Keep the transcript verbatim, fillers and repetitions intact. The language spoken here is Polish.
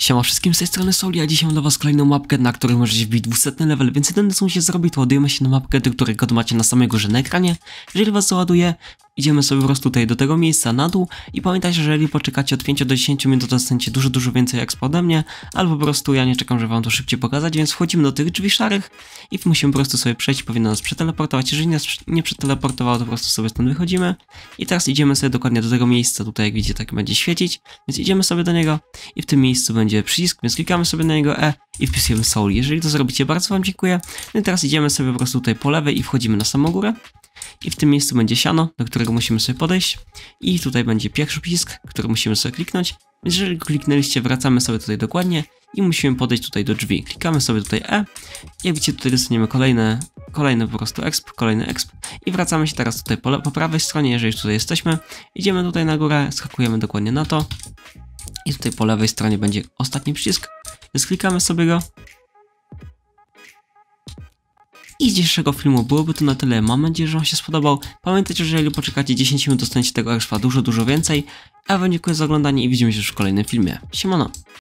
Siema wszystkim, z tej strony Soli, a dzisiaj mam dla was kolejną mapkę, na której możecie wbić dwusetny level, więc jedyne co musicie zrobić, to ładujemy się na mapkę, do której kod macie na samej górze na ekranie. Jeżeli was załaduje, idziemy sobie po prostu tutaj do tego miejsca na dół i pamiętajcie, że jeżeli poczekacie od pięciu do dziesięciu minut, to dostaniecie dużo, dużo więcej expa ode mnie, albo po prostu ja nie czekam, żeby wam to szybciej pokazać, więc wchodzimy do tych drzwi szarych i musimy po prostu sobie przejść, powinno nas przeteleportować, jeżeli nas nie przeteleportowało, to po prostu sobie stąd wychodzimy i teraz idziemy sobie dokładnie do tego miejsca, tutaj jak widzicie tak będzie świecić, więc idziemy sobie do niego i w tym miejscu będzie przycisk, więc klikamy sobie na niego E i wpisujemy Soli. Jeżeli to zrobicie, bardzo wam dziękuję. No i teraz idziemy sobie po prostu tutaj po lewej i wchodzimy na samą górę. I w tym miejscu będzie siano, do którego musimy sobie podejść. I tutaj będzie pierwszy przycisk, który musimy sobie kliknąć. Jeżeli go kliknęliście, wracamy sobie tutaj dokładnie i musimy podejść tutaj do drzwi. Klikamy sobie tutaj E. Jak widzicie, tutaj dostaniemy kolejne, kolejne po prostu exp, kolejny exp. I wracamy się teraz tutaj po, po prawej stronie, jeżeli tutaj jesteśmy. Idziemy tutaj na górę, skakujemy dokładnie na to. I tutaj po lewej stronie będzie ostatni przycisk, więc klikamy sobie go. I z dzisiejszego filmu byłoby to na tyle, mam nadzieję, że wam się spodobał. Pamiętajcie, że jeżeli poczekacie dziesięć minut, dostaniecie tego expa dużo, dużo więcej. A wam dziękuję za oglądanie i widzimy się już w kolejnym filmie. Siemano!